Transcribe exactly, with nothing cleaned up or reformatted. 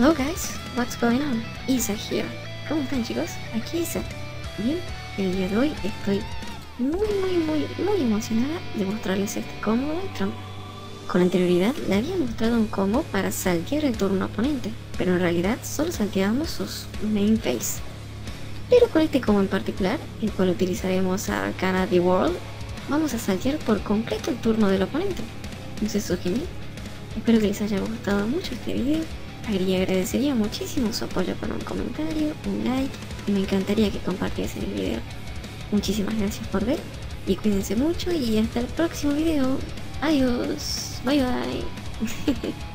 Hello guys, what's going on? Isa here. ¿Cómo están, chicos? Aquí Isa. Bien, el día de hoy estoy muy muy muy muy emocionada de mostrarles este combo de Drytron. Con anterioridad le había mostrado un combo para saltear el turno oponente, pero en realidad solo salteamos sus main phase. Pero con este combo en particular, el cual utilizaremos a Arcana Force the World, vamos a saltear por completo el turno del oponente. ¿No es eso genial? Espero que les haya gustado mucho este video. Y agradecería muchísimo su apoyo con un comentario, un like, y me encantaría que compartiesen el video. Muchísimas gracias por ver, y cuídense mucho, y hasta el próximo video. Adiós, bye bye.